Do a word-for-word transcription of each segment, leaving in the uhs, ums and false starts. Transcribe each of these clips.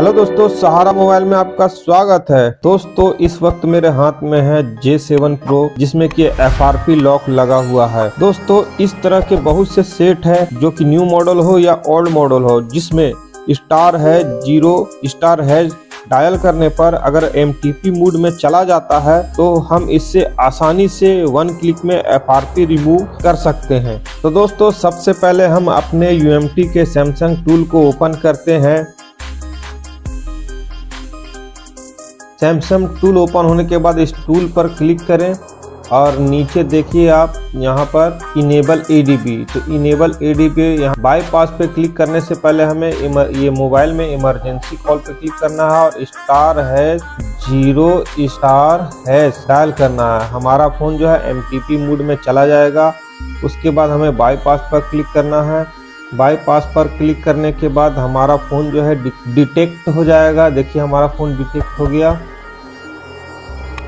Hello दोस्तों, सहारा mobile में आपका स्वागत है। दोस्तों, इस वक्त मेरे हाथ में है जे सेवन प्रो जिसमें कि एफ आर पी लॉक लगा हुआ है। दोस्तों, इस तरह के बहुत से सेट है जो कि न्यू मॉडल हो या ओल्ड मॉडल हो, जिसमें स्टार है, जीरो स्टार है। डायल करने पर अगर एम टी पी मोड में चला जाता है तो हम इससे आसानी से वन क्लिक में एफ आर पी रिमूव कर सकते हैं। तो दोस्तों, सबसे पहले हम अपने यू एम टी के सैमसंग टूल को ओपन करते हैं। सैमसंग टूल ओपन होने के बाद इस टूल पर क्लिक करें और नीचे देखिए आप यहाँ पर इनेबल ए डी बी, तो इनेबल ए डी बी यहाँ बाईपास पे क्लिक करने से पहले हमें ये मोबाइल में इमरजेंसी कॉल पे क्लिक करना है और star hash zero star hash dial करना है। हमारा फ़ोन जो है एम टी पी मोड में चला जाएगा। उसके बाद हमें बाईपास पर क्लिक करना है। बाईपास पर क्लिक करने के बाद हमारा फ़ोन जो है डिटेक्ट हो जाएगा। देखिए हमारा फ़ोन डिटेक्ट हो गया।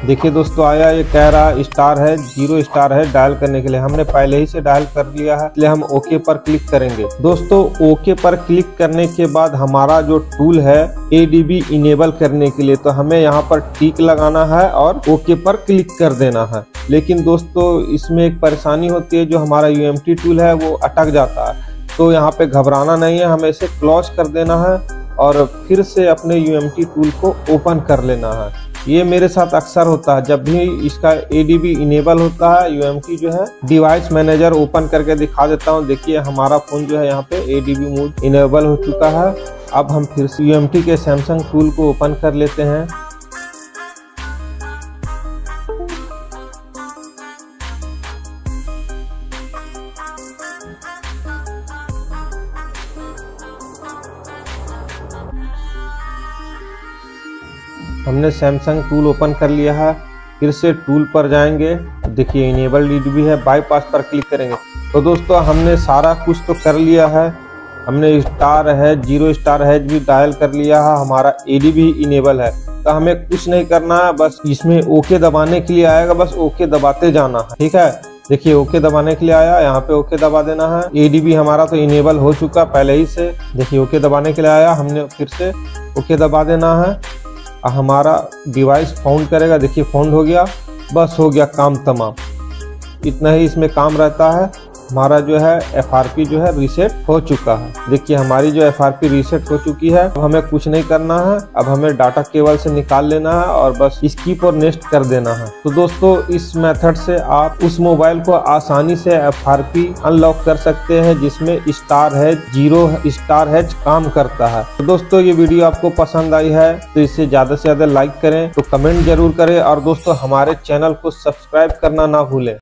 देखिए दोस्तों, आया ये कह रहा स्टार है, जीरो स्टार है। डायल करने के लिए हमने पहले ही से डायल कर लिया है, इसलिए हम ओके पर क्लिक करेंगे। दोस्तों, ओके पर क्लिक करने के बाद हमारा जो टूल है ए डी बी इनेबल करने के लिए, तो हमें यहाँ पर टिक लगाना है और ओके पर क्लिक कर देना है। लेकिन दोस्तों, इसमें एक परेशानी होती है, जो हमारा यू एम टी टूल है वो अटक जाता है। तो यहाँ पे घबराना नहीं है, हमें इसे क्लोज कर देना है और फिर से अपने यू एम टी टूल को ओपन कर लेना है। ये मेरे साथ अक्सर होता है, जब भी इसका ए डी बी इनेबल होता है, यू एम टी जो है डिवाइस मैनेजर ओपन करके दिखा देता हूँ। देखिए हमारा फ़ोन जो है यहाँ पे A D B mode enable हो चुका है। अब हम फिर से यू एम टी के सैमसंग टूल को ओपन कर लेते हैं। हमने सैमसंग टूल ओपन कर लिया है। फिर से टूल पर जाएंगे, देखिए इनेबल ए डी बी है, बाईपास पर क्लिक करेंगे। तो दोस्तों, हमने सारा कुछ तो कर लिया है। हमने स्टार है, जीरो स्टार है भी डायल कर लिया है। हमारा ए डी बी इनेबल है, तो हमें कुछ नहीं करना है। बस इसमें ओके दबाने के लिए आएगा, बस ओके दबाते जाना है। ठीक है, देखिए ओके दबाने के लिए आया, यहाँ पे ओके दबा देना है। ए डी बी हमारा तो इनेबल हो चुका पहले ही से। देखिए ओके दबाने के लिए आया, हमने फिर से ओके दबा देना है। हमारा डिवाइस फाउंड करेगा, देखिए फाउंड हो गया। बस हो गया काम तमाम, इतना ही इसमें काम रहता है। हमारा जो है एफ आर पी जो है रीसेट हो चुका है। देखिए हमारी जो एफ आर पी रीसेट हो चुकी है। अब हमें कुछ नहीं करना है, अब हमें डाटा केबल से निकाल लेना है और बस स्किप और नेक्स्ट कर देना है। तो दोस्तों, इस मेथड से आप उस मोबाइल को आसानी से एफ आर पी अनलॉक कर सकते हैं जिसमें स्टार है, जीरो स्टार है काम करता है। तो दोस्तों, ये वीडियो आपको पसंद आई है तो इसे ज्यादा से ज्यादा लाइक करें, तो कमेंट जरूर करें और दोस्तों हमारे चैनल को सब्सक्राइब करना ना भूलें।